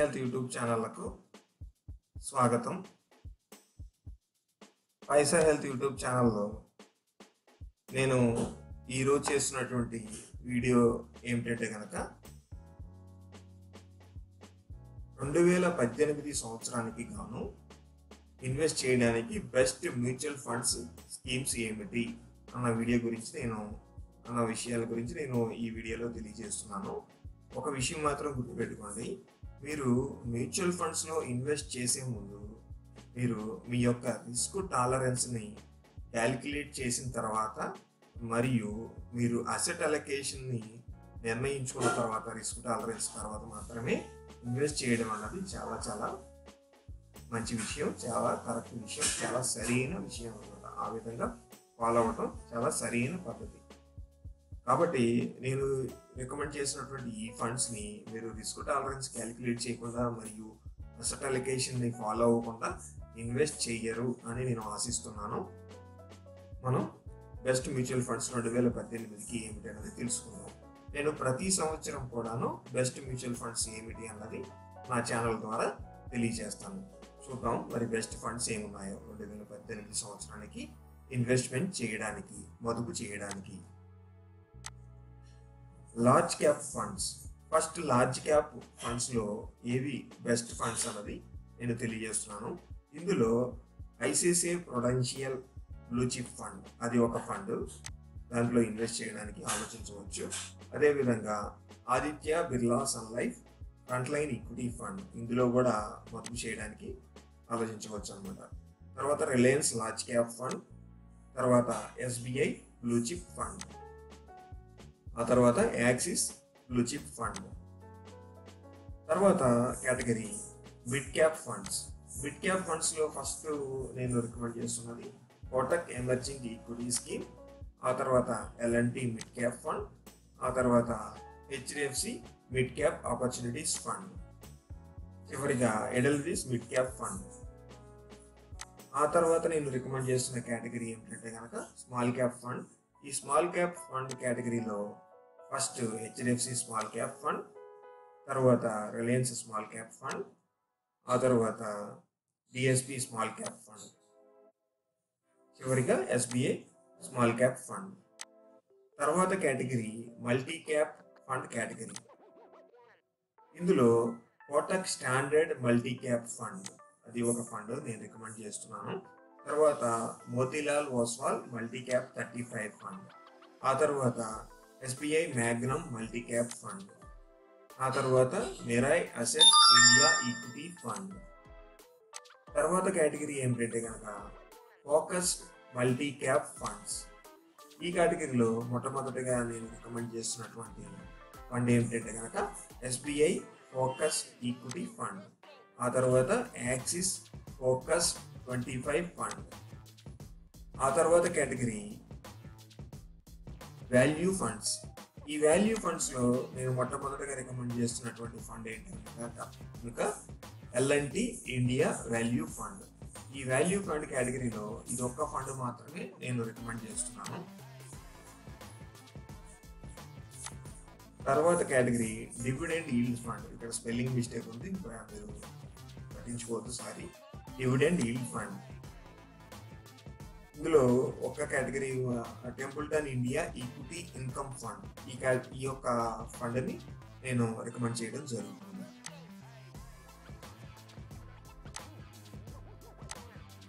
Health YouTube ఛానళ్లకు స్వాగతం. పైసా health YouTube ఛానల్లో నేను ఈరోజు చేస్తున్నటువంటి వీడియో ఏమిటంటే కనుక 2018 సంవత్సరానికి గాను ఇన్వెస్ట్ చేయడానికి బెస్ట్ మ్యూచువల్ ఫండ్స్ స్కీమ్స్ ఏమిటి అన్న వీడియో గురించి అన్న విషయాల గురించి నేను ఈ వీడియోలో తెలియజేస్తున్నాను. ఒక విషయం మాత్రం గుర్తుపెట్టుకోండి, మీరు మ్యూచువల్ ఫండ్స్లో ఇన్వెస్ట్ చేసే ముందు మీరు మీ యొక్క రిస్క్ టాలరెన్స్ని క్యాలిక్యులేట్ చేసిన తర్వాత మరియు మీరు అసెట్ అలొకేషన్ని నిర్ణయించుకున్న తర్వాత, రిస్క్ టాలరెన్స్ తర్వాత మాత్రమే ఇన్వెస్ట్ చేయడం అన్నది చాలా చాలా మంచి విషయం, చాలా కరెక్ట్ విషయం, చాలా సరైన విషయం అన్నమాట. ఆ విధంగా ఫాలో అవ్వడం చాలా సరైన పద్ధతి. కాబట్టి నేను రికమెండ్ చేసినటువంటి ఈ ఫండ్స్ని మీరు రిస్క్ టాలరెన్స్ క్యాలిక్యులేట్ చేయకుండా మరియు అసెట్ అలొకేషన్ని ఫాలో అవ్వకుండా ఇన్వెస్ట్ చేయరు అని నేను ఆశిస్తున్నాను. మనం బెస్ట్ మ్యూచువల్ ఫండ్స్ 2018కి ఏమిటి అన్నది తెలుసుకుందాం. నేను ప్రతి సంవత్సరం కూడాను బెస్ట్ మ్యూచువల్ ఫండ్స్ ఏమిటి అన్నది నా ఛానల్ ద్వారా తెలియజేస్తాను. చూద్దాం మరి బెస్ట్ ఫండ్స్ ఏమున్నాయో 2018 సంవత్సరానికి ఇన్వెస్ట్మెంట్ చేయడానికి, మదుపు చేయడానికి. Large cap funds. First large cap ఫండ్స్లో ఏవి బెస్ట్ ఫండ్స్ అన్నది నేను తెలియజేస్తున్నాను. ఇందులో ICICI Prudential blue chip fund, అది ఒక ఫండ్, దాంట్లో ఇన్వెస్ట్ చేయడానికి ఆలోచించవచ్చు. అదేవిధంగా Aditya Birla sun life frontline equity fund, ఇందులో కూడా మదుపు చేయడానికి ఆలోచించవచ్చు అనమాట. తర్వాత రిలయన్స్ లార్జ్ క్యాప్ ఫండ్, తర్వాత ఎస్బిఐ బ్లూ చిప్ ఫండ్, ఆ తర్వాత యాక్సిస్ బ్లూ చిప్ ఫండ్. తర్వాత category mid cap funds. Mid cap ఫండ్స్లో ఫస్ట్ నేను రికమెండ్ చేస్తున్నది కోటక్ ఎమర్జింగ్ ఈక్విటీ స్కీమ్, ఆ తర్వాత ఎల్ఎన్టీ మిడ్ క్యాప్ ఫండ్, ఆ తర్వాత HDFC mid cap opportunities fund, చివరిగా ఎడల్రీస్ మిడ్ క్యాప్ ఫండ్. ఆ తర్వాత నేను రికమెండ్ చేస్తున్న కేటగిరీ ఏమిటంటే కనుక స్మాల్ క్యాప్ ఫండ్. ఈ స్మాల్ క్యాప్ ఫండ్ కేటగిరీలో first HDFC small cap fund, తర్వాత రిలయన్స్ స్మాల్ క్యాప్ ఫండ్, ఆ తర్వాత డిఎస్పి స్మాల్ క్యాప్ ఫండ్, చివరిగా ఎస్బిఐ స్మాల్ క్యాప్ ఫండ్. తర్వాత category multi cap fund category. ఇందులో Kotak standard multi cap fund, అది ఒక ఫండ్ నేను రికమెండ్ చేస్తున్నాను. తర్వాత Motilal Oswal multi cap 35 fund, ఆ తర్వాత SBI magnum multi cap fund, ఆ తర్వాత Mirae asset India equity fund. తర్వాత కేటగిరీ ఏమిటంటే కనుక ఫోకస్ మల్టీ క్యాప్ ఫండ్స్. ఈ కేటగిరీలో మొట్టమొదటిగా నేను రికమెండ్ చేస్తున్నటువంటి ఫండ్ ఏమిటంటే కనుక ఎస్బిఐ ఫోకస్ ఈక్విటీ ఫండ్, ఆ తర్వాత యాక్సిస్ ఫోకస్ 25 ఫండ్, ఆ తర్వాత కేటగిరీ వాల్యూ ఫండ్స్. ఈ వాల్యూ ఫండ్స్లో నేను మొట్టమొదటిగా రికమెండ్ చేస్తున్నటువంటి ఫండ్ ఏంటంటే ఎల్ఎన్టీ ఇండియా వాల్యూ ఫండ్. ఈ వాల్యూ ఫండ్ కేటగిరీలో ఇది ఒక్క ఫండ్ మాత్రమే నేను రికమెండ్ చేస్తున్నాను. తర్వాత కేటగిరీ డివిడెండ్ ఈల్డ్ ఫండ్. ఇక్కడ స్పెల్లింగ్ మిస్టేక్ ఉంది, మీరు పట్టించుకోవద్దు, సారీ. Dividend yield fund. ఇందులో ఒక category Templeton India equity income fund. ఈ యొక్క ఫండ్ని నేను రికమెండ్ చేయడం జరుగుతుంది.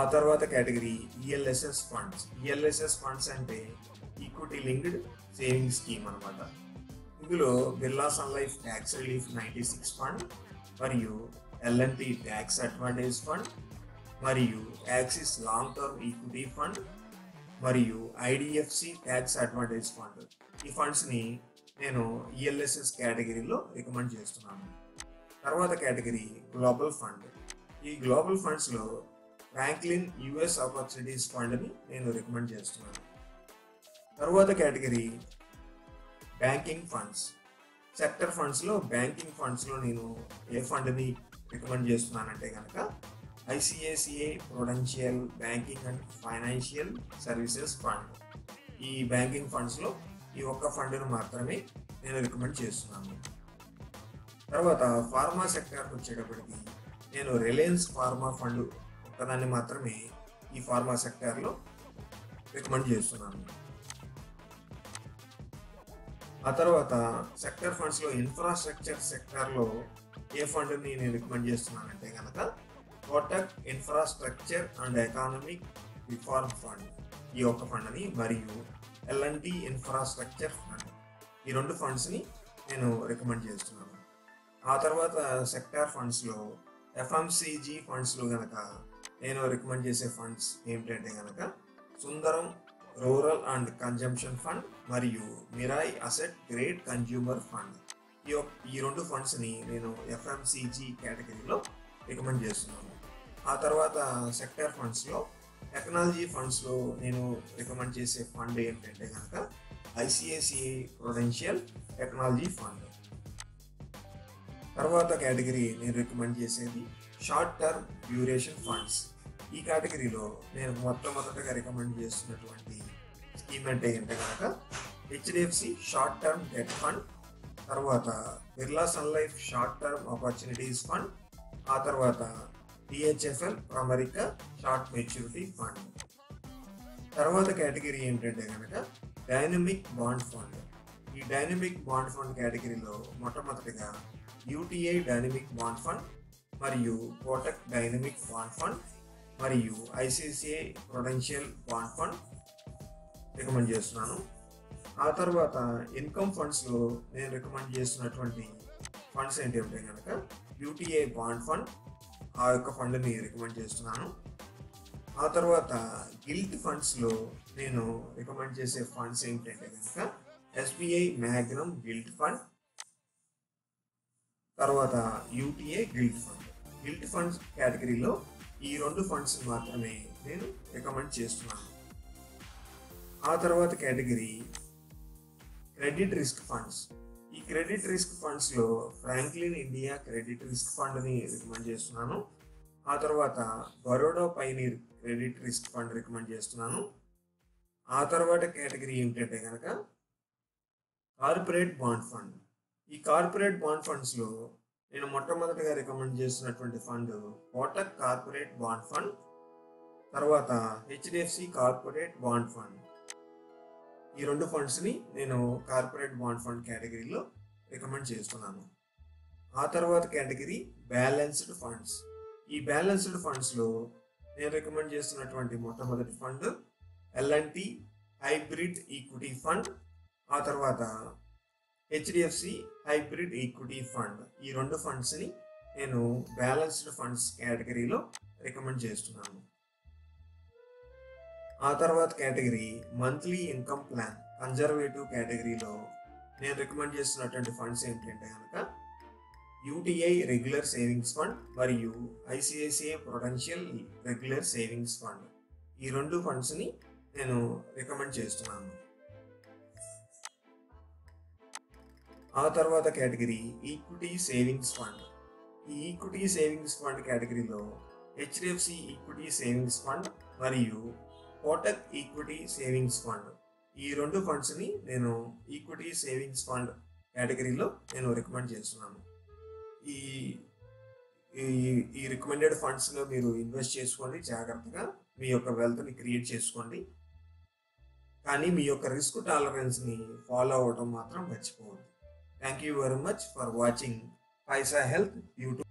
ఆ తర్వాత category ELSS funds. ELSS funds అంటే ఈక్విటీ లింక్డ్ సేవింగ్ స్కీమ్ అనమాట. ఇందులో Birla sun life tax relief 96 fund మరియు ఎల్ఎన్టీ ట్యాక్స్ అడ్వాంటేజ్ ఫండ్ మరియు Axis long term equity fund మరియు ఐడిఎఫ్సి ట్యాక్స్ అడ్వాంటేజ్ ఫండ్. ఈ ఫండ్స్ని నేను ఈఎల్ఎస్ఎస్ కేటగిరీలో రికమెండ్ చేస్తున్నాను. తర్వాత కేటగిరీ గ్లోబల్ ఫండ్. ఈ గ్లోబల్ ఫండ్స్లో ఫ్రాంక్లిన్ యుఎస్ ఆపర్చునిటీస్ ఫండ్ని నేను రికమెండ్ చేస్తున్నాను. తర్వాత కేటగిరీ బ్యాంకింగ్ ఫండ్స్. సెక్టర్ ఫండ్స్లో బ్యాంకింగ్ ఫండ్స్లో నేను ఏ ఫండ్ని రికమెండ్ చేస్తున్నానంటే కనుక ICICI Prudential banking and financial services fund. ఈ బ్యాంకింగ్ ఫండ్స్లో ఈ ఒక్క ఫండ్ను మాత్రమే నేను రికమెండ్ చేస్తున్నాను. తర్వాత ఫార్మా సెక్టార్కి వచ్చేటప్పటికి నేను రిలయన్స్ ఫార్మా ఫండ్ ఒక్కదాన్ని మాత్రమే ఈ ఫార్మా సెక్టార్లో రికమెండ్ చేస్తున్నాను. ఆ తర్వాత సెక్టార్ ఫండ్స్లో ఇన్ఫ్రాస్ట్రక్చర్ సెక్టార్లో ఏ ఫండ్ని నేను రికమెండ్ చేస్తున్నానంటే కనుక Kotak infrastructure and economic reform fund ఈ యొక్క ఫండ్ని మరియు ఎల్ఎన్టీ ఇన్ఫ్రాస్ట్రక్చర్ ఫండ్ ఈ రెండు ఫండ్స్ని నేను రికమెండ్ చేస్తున్నాను. ఆ తర్వాత సెక్టార్ ఫండ్స్లో ఎఫ్ఎంసీజీ ఫండ్స్లో కనుక నేను రికమెండ్ చేసే ఫండ్స్ ఏమిటంటే కనుక Sundaram rural and consumption fund మరియు Mirae asset great consumer fund ఈ రెండు ఫండ్స్ని నేను ఎఫ్ఎంసీజీ కేటగిరీలో రికమెండ్ చేస్తున్నాను. ఆ తర్వాత సెక్టార్ ఫండ్స్లో టెక్నాలజీ ఫండ్స్లో నేను రికమెండ్ చేసే ఫండ్ ఏంటంటే కనుక ఐసిఐసిఐ ప్రొడెన్షియల్ టెక్నాలజీ ఫండ్. తర్వాత కేటగిరీ నేను రికమెండ్ చేసేది షార్ట్ టర్మ్ డ్యూరేషన్ ఫండ్స్. ఈ కేటగిరీలో నేను మొట్టమొదటిగా రికమెండ్ చేస్తున్నటువంటి స్కీమ్ అంటే ఏంటంటే కనుక HDFC short term debt fund, తర్వాత Birla sun life short term opportunities fund, ఆ తర్వాత DHFL America short maturity fund. తర్వాత కేటగిరీ ఏంటంటే కనుక డైనమిక్ బాండ్ ఫండ్. ఈ డైనమిక్ బాండ్ ఫండ్ కేటగిరీలో మొట్టమొదటిగా యూటీఐ డైనమిక్ బాండ్ ఫండ్ మరియు కోటక్ డైనమిక్ బాండ్ ఫండ్ మరియు ICICI Prudential bond fund recommend చేస్తున్నాను. ఆ తర్వాత ఇన్కమ్ ఫండ్స్లో నేను రికమెండ్ చేస్తున్నటువంటి ఫండ్స్ ఏంటంటే కనుక యూటీఐ బాండ్ ఫండ్ ఆ యొక్క ఫండ్ని రికమెండ్ చేస్తున్నాను. ఆ తర్వాత గిల్ట్ ఫండ్స్లో నేను రికమెండ్ చేసే ఫండ్స్ ఏమిటంటే కనుక ఎస్బీఐ మ్యాగ్నమ్ గిల్ట్ ఫండ్, తర్వాత UTI gilt fund. Gilt funds కేటగిరీలో ఈ రెండు ఫండ్స్ మాత్రమే నేను రికమెండ్ చేస్తున్నాను. ఆ తర్వాత కేటగిరీ క్రెడిట్ రిస్క్ ఫండ్స్. ఈ క్రెడిట్ రిస్క్ ఫండ్స్లో ఫ్రాంక్లిన్ ఇండియా క్రెడిట్ రిస్క్ ఫండ్ని రికమెండ్ చేస్తున్నాను. ఆ తర్వాత Baroda pioneer credit risk fund recommend చేస్తున్నాను. ఆ తర్వాత కేటగిరీ ఏమిటంటే కనుక కార్పొరేట్ బాండ్ ఫండ్. ఈ కార్పొరేట్ బాండ్ ఫండ్స్లో నేను మొట్టమొదటిగా రికమెండ్ చేస్తున్నటువంటి fund Kotak corporate bond fund, తర్వాత హెచ్డిఎఫ్సి కార్పొరేట్ బాండ్ ఫండ్. ఈ రెండు ఫండ్స్ని నేను కార్పొరేట్ బాండ్ ఫండ్ కేటగిరీలో రికమెండ్ చేస్తున్నాను. ఆ తర్వాత కేటగిరీ బ్యాలెన్స్డ్ ఫండ్స్. ఈ బ్యాలెన్స్డ్ ఫండ్స్లో నేను రికమెండ్ చేస్తున్నటువంటి మొట్టమొదటి fund L and T hybrid equity fund, ఆ తర్వాత హెచ్డిఎఫ్సి హైబ్రిడ్ ఈక్విటీ ఫండ్. ఈ రెండు ఫండ్స్ని నేను బ్యాలెన్స్డ్ ఫండ్స్ కేటగిరీలో రికమెండ్ చేస్తున్నాను. ఆ తర్వాత category monthly income plan conservative కేటగిరీలో నేను రికమెండ్ చేస్తున్నటువంటి ఫండ్స్ ఏంటంటే కనుక యూటీఐ రెగ్యులర్ సేవింగ్స్ ఫండ్ మరియు ICICI Prudential regular savings fund. ఈ రెండు ఫండ్స్ని నేను రికమెండ్ చేస్తున్నాను. ఆ తర్వాత కేటగిరీ ఈక్విటీ సేవింగ్స్ ఫండ్. ఈ ఈక్విటీ సేవింగ్స్ ఫండ్ కేటగిరీలో హెచ్డిఎఫ్సి ఈక్విటీ సేవింగ్స్ ఫండ్ మరియు కోటక్ ఈక్విటీ సేవింగ్స్ ఫండ్. ఈ రెండు ఫండ్స్ని నేను ఈక్విటీ సేవింగ్స్ ఫండ్ కేటగిరీలో నేను రికమెండ్ చేస్తున్నాను. ఈ ఈ రికమెండెడ్ ఫండ్స్లో మీరు ఇన్వెస్ట్ చేసుకోండి, జాగ్రత్తగా మీ యొక్క వెల్త్ని క్రియేట్ చేసుకోండి, కానీ మీ యొక్క రిస్క్ టాలరెన్స్ని ఫాలో అవ్వడం మాత్రం మర్చిపోవద్దు. Thank you very much for watching Paisa Health YouTube.